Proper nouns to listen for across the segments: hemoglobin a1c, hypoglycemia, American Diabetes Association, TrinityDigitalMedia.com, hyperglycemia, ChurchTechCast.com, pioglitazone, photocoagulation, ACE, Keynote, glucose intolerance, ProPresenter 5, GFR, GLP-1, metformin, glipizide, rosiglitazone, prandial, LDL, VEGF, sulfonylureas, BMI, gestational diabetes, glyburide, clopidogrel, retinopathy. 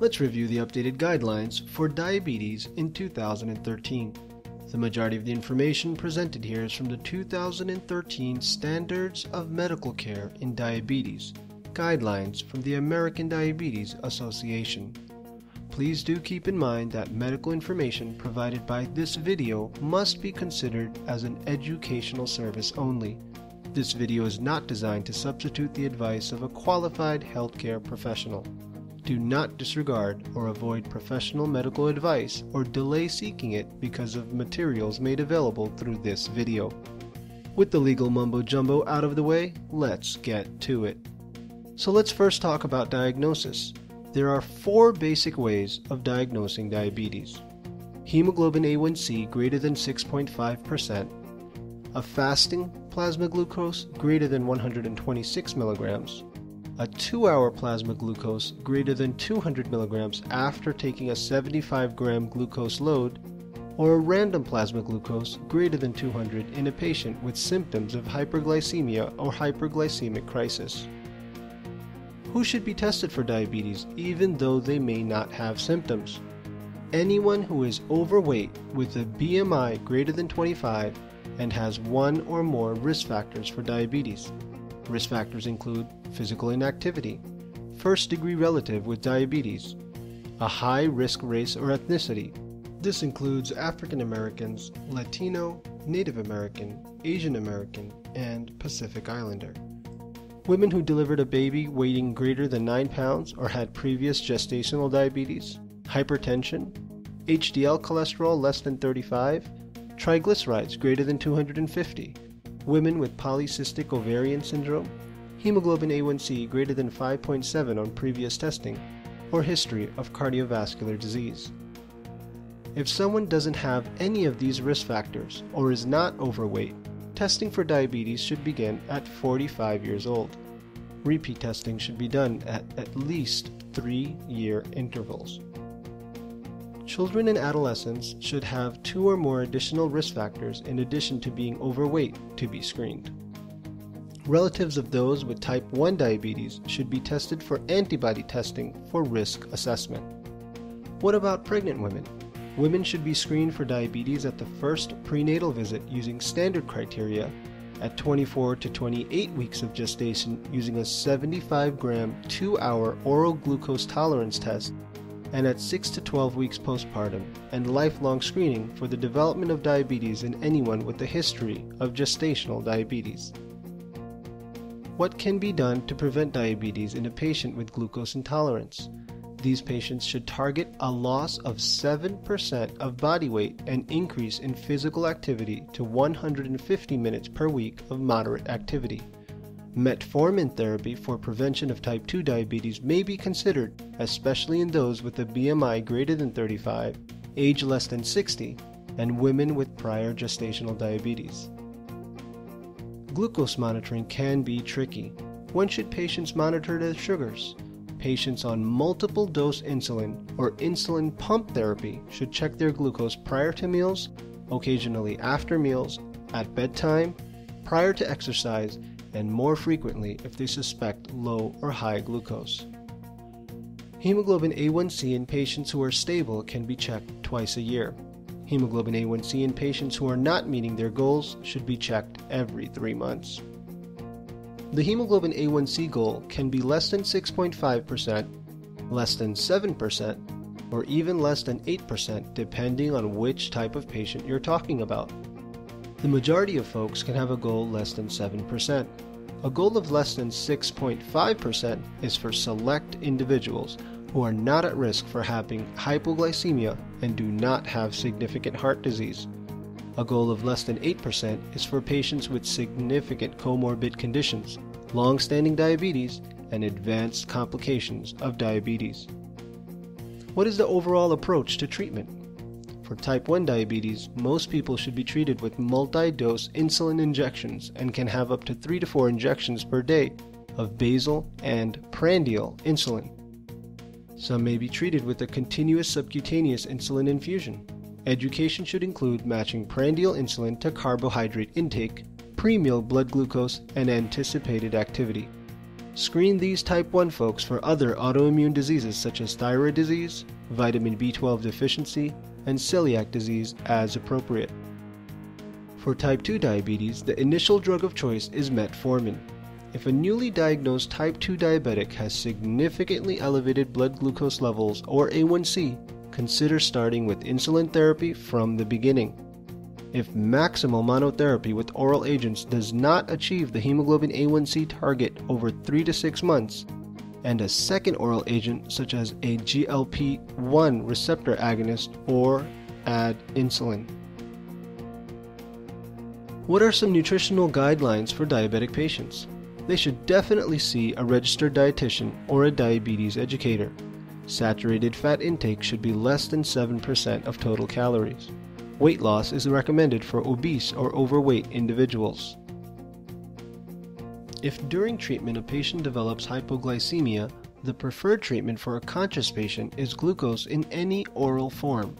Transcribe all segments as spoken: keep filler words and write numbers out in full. Let's review the updated guidelines for diabetes in two thousand thirteen. The majority of the information presented here is from the two thousand thirteen Standards of Medical Care in Diabetes, guidelines from the American Diabetes Association. Please do keep in mind that medical information provided by this video must be considered as an educational service only. This video is not designed to substitute the advice of a qualified healthcare professional. Do not disregard or avoid professional medical advice or delay seeking it because of materials made available through this video. With the legal mumbo-jumbo out of the way, let's get to it. So let's first talk about diagnosis. There are four basic ways of diagnosing diabetes. Hemoglobin A one C greater than six point five percent, a fasting plasma glucose greater than one hundred twenty-six milligrams, a two hour plasma glucose greater than two hundred milligrams after taking a seventy-five gram glucose load, or a random plasma glucose greater than two hundred in a patient with symptoms of hyperglycemia or hyperglycemic crisis. Who should be tested for diabetes even though they may not have symptoms? Anyone who is overweight with a B M I greater than twenty-five and has one or more risk factors for diabetes. Risk factors include physical inactivity, first degree relative with diabetes, a high risk race or ethnicity. This includes African Americans, Latino, Native American, Asian American, and Pacific Islander. Women who delivered a baby weighing greater than nine pounds or had previous gestational diabetes, hypertension, H D L cholesterol less than thirty-five, triglycerides greater than two hundred fifty, women with polycystic ovarian syndrome, hemoglobin A one C greater than five point seven on previous testing, or history of cardiovascular disease. If someone doesn't have any of these risk factors or is not overweight, testing for diabetes should begin at forty-five years old. Repeat testing should be done at at least three year intervals. Children and adolescents should have two or more additional risk factors in addition to being overweight to be screened. Relatives of those with type one diabetes should be tested for antibody testing for risk assessment. What about pregnant women? Women should be screened for diabetes at the first prenatal visit using standard criteria, at twenty-four to twenty-eight weeks of gestation using a seventy-five gram two hour oral glucose tolerance test, and at six to twelve weeks postpartum, and lifelong screening for the development of diabetes in anyone with a history of gestational diabetes. What can be done to prevent diabetes in a patient with glucose intolerance? These patients should target a loss of seven percent of body weight and increase in physical activity to one hundred fifty minutes per week of moderate activity. Metformin therapy for prevention of type two diabetes may be considered, especially in those with a B M I greater than thirty-five, age less than sixty, and women with prior gestational diabetes. Glucose monitoring can be tricky. When should patients monitor their sugars? Patients on multiple dose insulin or insulin pump therapy should check their glucose prior to meals, occasionally after meals, at bedtime, prior to exercise, and more frequently if they suspect low or high glucose. Hemoglobin A one C in patients who are stable can be checked twice a year. Hemoglobin A one C in patients who are not meeting their goals should be checked every three months. The hemoglobin A one C goal can be less than six point five percent, less than seven percent, or even less than eight percent depending on which type of patient you're talking about. The majority of folks can have a goal less than seven percent. A goal of less than six point five percent is for select individuals who are not at risk for having hypoglycemia and do not have significant heart disease. A goal of less than eight percent is for patients with significant comorbid conditions, long-standing diabetes, and advanced complications of diabetes. What is the overall approach to treatment? For type one diabetes, most people should be treated with multi-dose insulin injections and can have up to three to four injections per day of basal and prandial insulin. Some may be treated with a continuous subcutaneous insulin infusion. Education should include matching prandial insulin to carbohydrate intake, pre-meal blood glucose, and anticipated activity. Screen these type one folks for other autoimmune diseases such as thyroid disease, vitamin B twelve deficiency, and celiac disease as appropriate. For type two diabetes, the initial drug of choice is metformin. If a newly diagnosed type two diabetic has significantly elevated blood glucose levels or A one C, consider starting with insulin therapy from the beginning. If maximal monotherapy with oral agents does not achieve the hemoglobin A one C target over three to six months, and a second oral agent such as a G L P one receptor agonist or add insulin. What are some nutritional guidelines for diabetic patients? They should definitely see a registered dietitian or a diabetes educator. Saturated fat intake should be less than seven percent of total calories. Weight loss is recommended for obese or overweight individuals. If during treatment a patient develops hypoglycemia, the preferred treatment for a conscious patient is glucose in any oral form.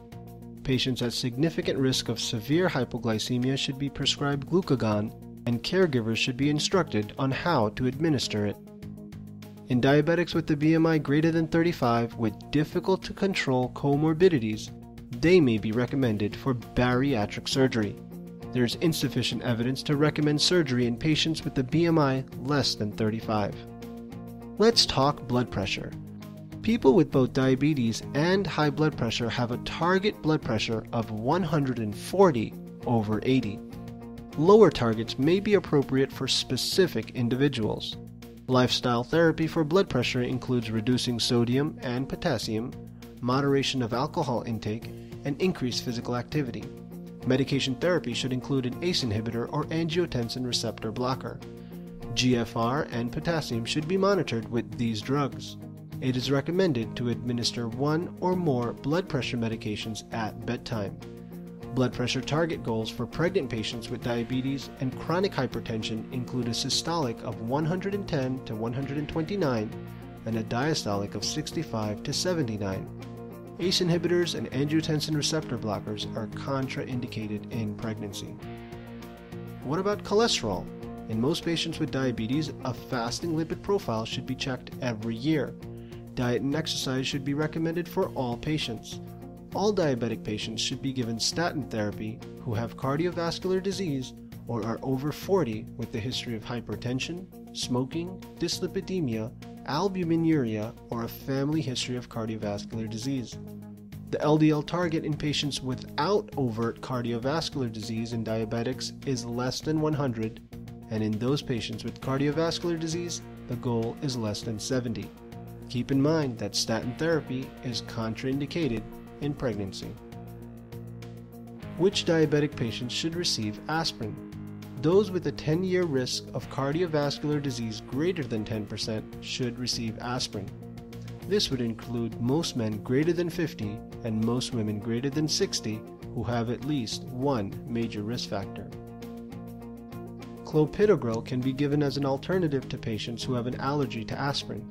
Patients at significant risk of severe hypoglycemia should be prescribed glucagon, and caregivers should be instructed on how to administer it. In diabetics with a B M I greater than thirty-five with difficult to control comorbidities, they may be recommended for bariatric surgery. There is insufficient evidence to recommend surgery in patients with a B M I less than thirty-five. Let's talk blood pressure. People with both diabetes and high blood pressure have a target blood pressure of one hundred forty over eighty. Lower targets may be appropriate for specific individuals. Lifestyle therapy for blood pressure includes reducing sodium and potassium, moderation of alcohol intake, and increased physical activity. Medication therapy should include an A C E inhibitor or angiotensin receptor blocker. G F R and potassium should be monitored with these drugs. It is recommended to administer one or more blood pressure medications at bedtime. Blood pressure target goals for pregnant patients with diabetes and chronic hypertension include a systolic of one hundred ten to one hundred twenty-nine and a diastolic of sixty-five to seventy-nine. A C E inhibitors and angiotensin receptor blockers are contraindicated in pregnancy. What about cholesterol? In most patients with diabetes, a fasting lipid profile should be checked every year. Diet and exercise should be recommended for all patients. All diabetic patients should be given statin therapy who have cardiovascular disease or are over forty with a history of hypertension, smoking, dyslipidemia, albuminuria, or a family history of cardiovascular disease. The L D L target in patients without overt cardiovascular disease in diabetics is less than one hundred, and in those patients with cardiovascular disease, the goal is less than seventy. Keep in mind that statin therapy is contraindicated in pregnancy. Which diabetic patients should receive aspirin? Those with a ten-year risk of cardiovascular disease greater than ten percent should receive aspirin. This would include most men greater than fifty and most women greater than sixty who have at least one major risk factor. Clopidogrel can be given as an alternative to patients who have an allergy to aspirin.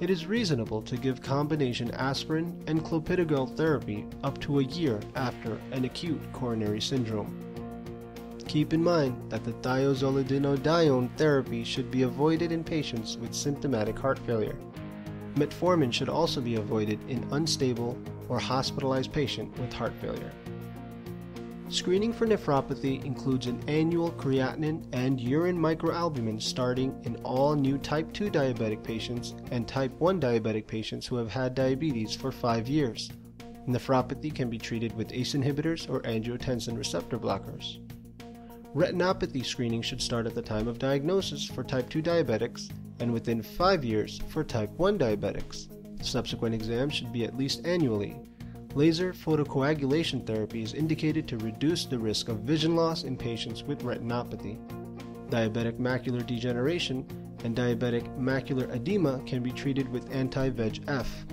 It is reasonable to give combination aspirin and clopidogrel therapy up to a year after an acute coronary syndrome. Keep in mind that the thiazolidinedione therapy should be avoided in patients with symptomatic heart failure. Metformin should also be avoided in unstable or hospitalized patients with heart failure. Screening for nephropathy includes an annual creatinine and urine microalbumin starting in all new type two diabetic patients and type one diabetic patients who have had diabetes for five years. Nephropathy can be treated with A C E inhibitors or angiotensin receptor blockers. Retinopathy screening should start at the time of diagnosis for type two diabetics and within five years for type one diabetics. Subsequent exams should be at least annually. Laser photocoagulation therapy is indicated to reduce the risk of vision loss in patients with retinopathy. Diabetic macular degeneration and diabetic macular edema can be treated with anti-V E G F.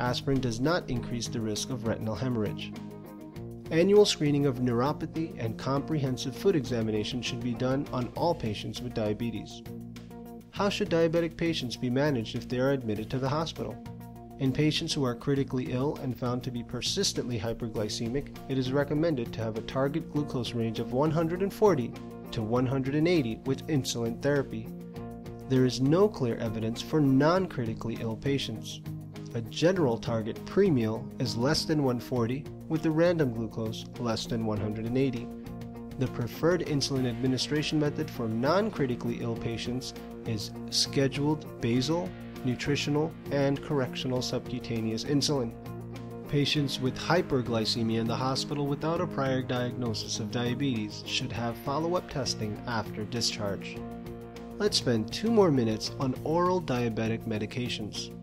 Aspirin does not increase the risk of retinal hemorrhage. Annual screening of neuropathy and comprehensive foot examination should be done on all patients with diabetes. How should diabetic patients be managed if they are admitted to the hospital? In patients who are critically ill and found to be persistently hyperglycemic, it is recommended to have a target glucose range of one hundred forty to one hundred eighty with insulin therapy. there is no clear evidence for non-critically ill patients. A general target pre-meal is less than one forty, with the random glucose less than one hundred eighty. The preferred insulin administration method for non-critically ill patients is scheduled basal, nutritional, and correctional subcutaneous insulin. Patients with hyperglycemia in the hospital without a prior diagnosis of diabetes should have follow-up testing after discharge. Let's spend two more minutes on oral diabetic medications.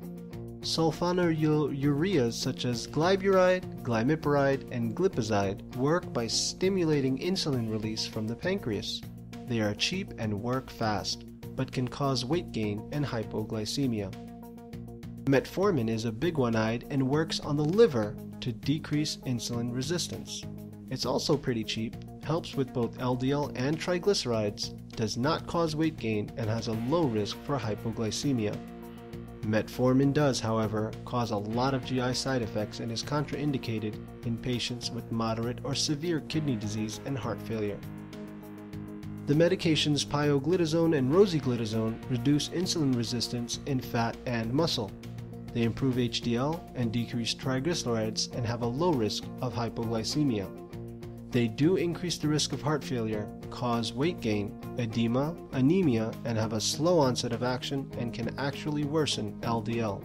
Sulfonylureas such as glyburide, glimepiride, and glipizide work by stimulating insulin release from the pancreas. They are cheap and work fast, but can cause weight gain and hypoglycemia. Metformin is a big one-eyed and works on the liver to decrease insulin resistance. It's also pretty cheap, helps with both L D L and triglycerides, does not cause weight gain, and has a low risk for hypoglycemia. Metformin does, however, cause a lot of G I side effects and is contraindicated in patients with moderate or severe kidney disease and heart failure. The medications pioglitazone and rosiglitazone reduce insulin resistance in fat and muscle. They improve H D L and decrease triglycerides and have a low risk of hypoglycemia. They do increase the risk of heart failure, cause weight gain, edema, anemia, and have a slow onset of action and can actually worsen L D L.